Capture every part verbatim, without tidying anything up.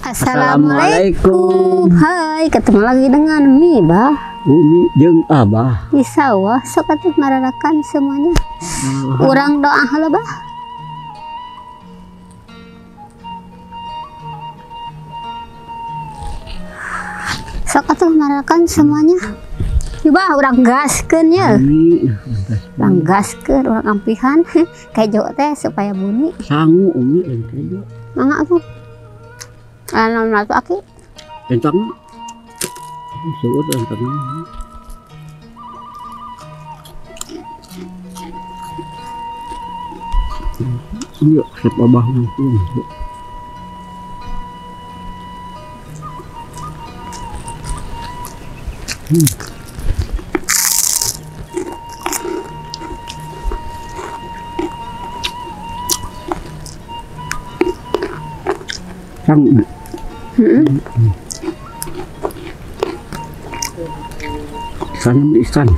Assalamualaikum. Hai, ketemu lagi dengan Mi, Bah. Umi jeung Abah. Insyaallah sok atuh mararakan semuanya. Urang doa heula, Bah. Sok atuh mararakan semuanya. Coba urang gaskeun ya. Amin. Urang gaskeun, urang ampihan kejo teh supaya bunyi. Sangu Umi lain kejo. Mangga atuh. Alam natu aki entang suwud entang iya sep Abah mungkin hmm. Sang Ikan ikan.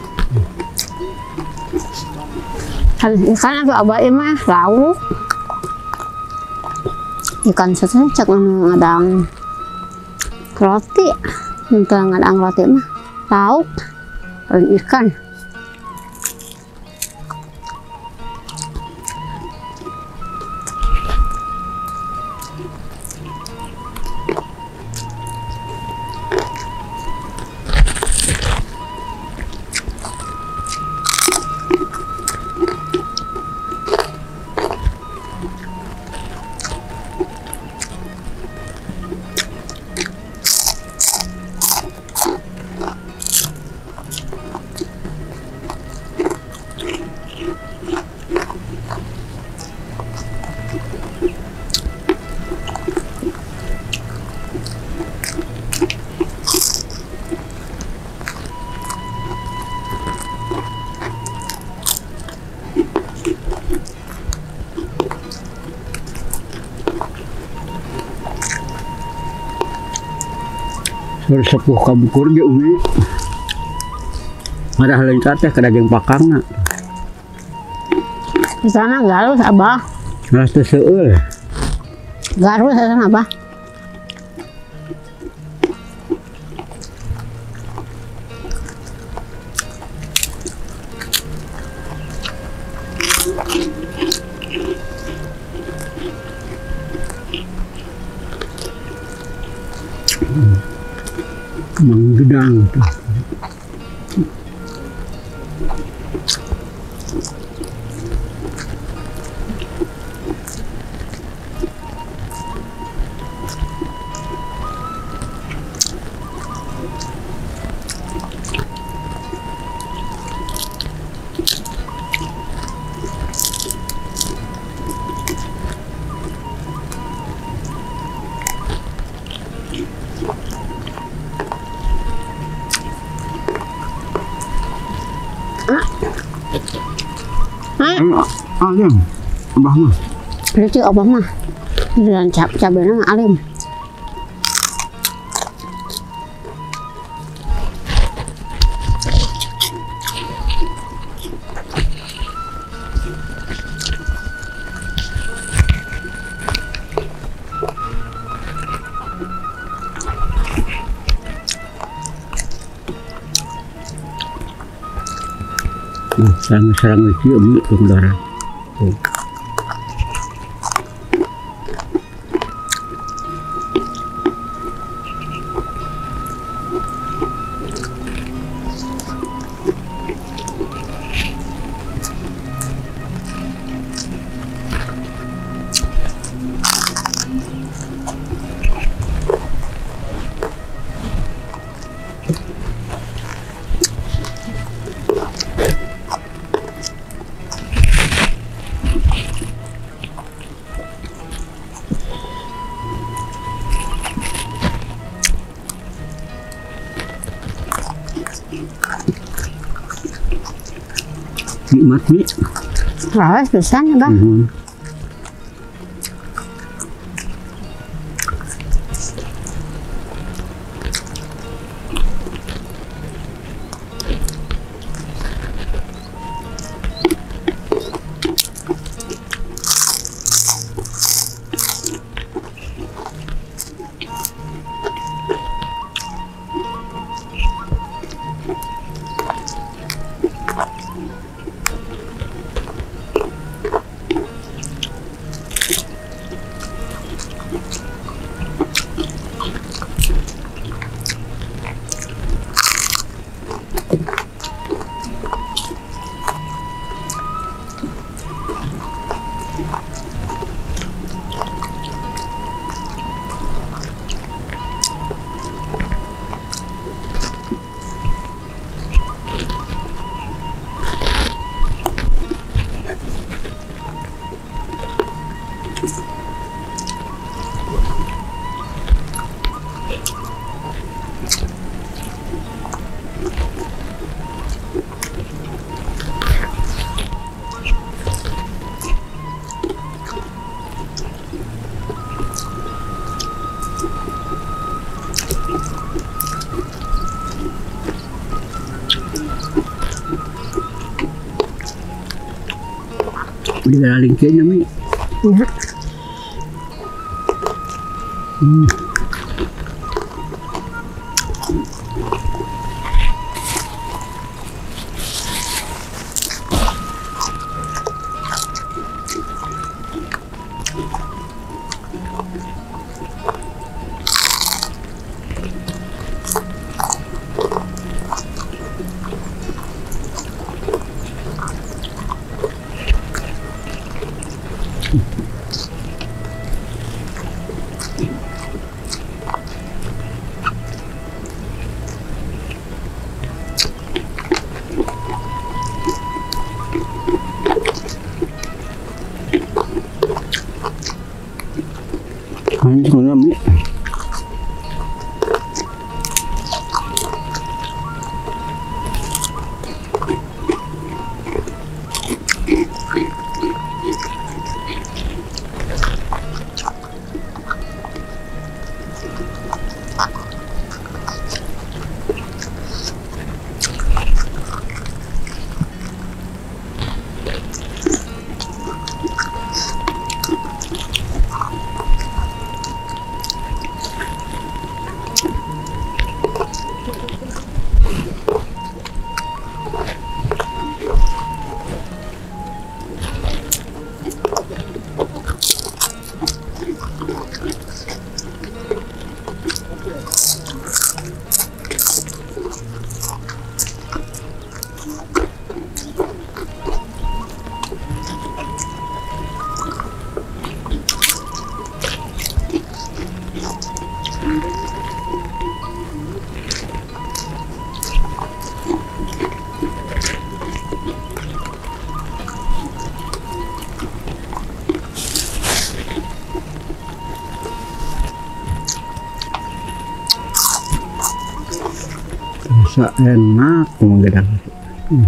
Ikan atau Abah mah lauk. Ikan sececek ngadang roti. Untuk ngadang roti mah lauk ikan. Bersepuh kabukur ge Umi. Ada hal yang teh kada jeung pakangna. Di sana garus Abah. Garus seueur. Garus sana Abah. Hmm. Menggedang tuh. Alim, Abah mah. Lucu Abah mah. Dan cap cabenya alim. Nah, serang-serang lucu Umi pengendara. Nikmat nih. Rawas pisan ya, Bang. Mm-hmm. digalingkeun Umi. Iya. Hmm. Enak mengedang. Hmm.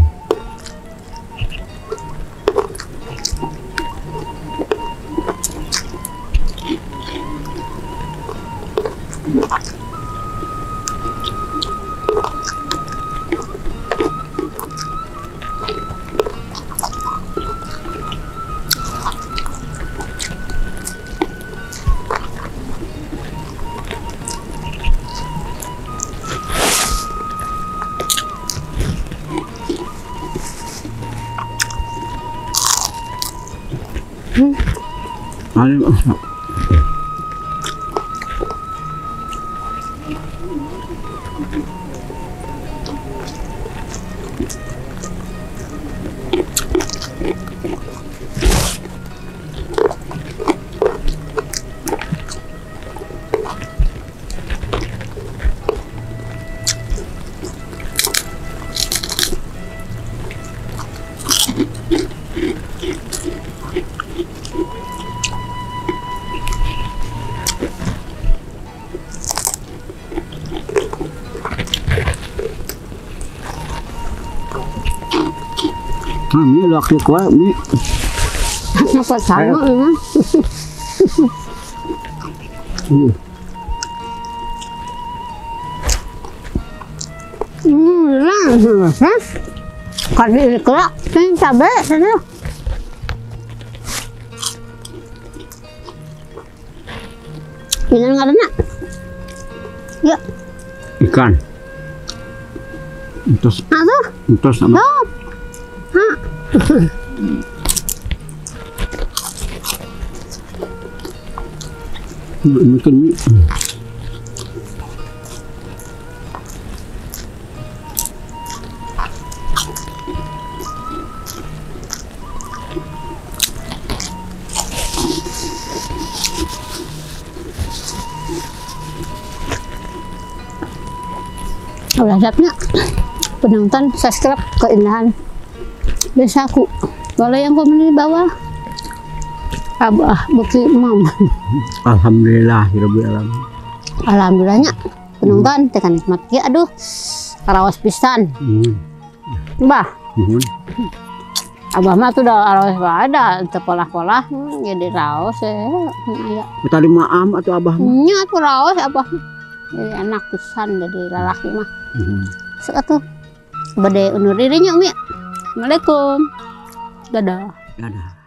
Aduh. Ini laki kuat ini. Napa sama ya? Hmm, lah, hah? Kalau ini kuat, ini cabe, ini. Ini ngarana. Ya. Ikan. Entos. Aduh. Entos sama. Makan mie. Olahnya penonton subscribe Keindahan Desaku, boleh yang komen di bawah. Abah bukti mam. Alhamdulillah, alhamdulillah. Alhamdulillahnya penonton hmm. tekan nikmat. Ya aduh, karawas pisan. Hmm. Bah. Hmm. Abah mah tuh udah karawas ada, tepolah-polah jadi raos ya. Ya. Tadi maam atau abah mah? Nya tuh raos abah. Jadi anak pisan jadi lalaki mah. Heeh. Hmm. Sekatuh. Bade undur dirinya Umi. Assalamualaikum. Dadah. Dadah.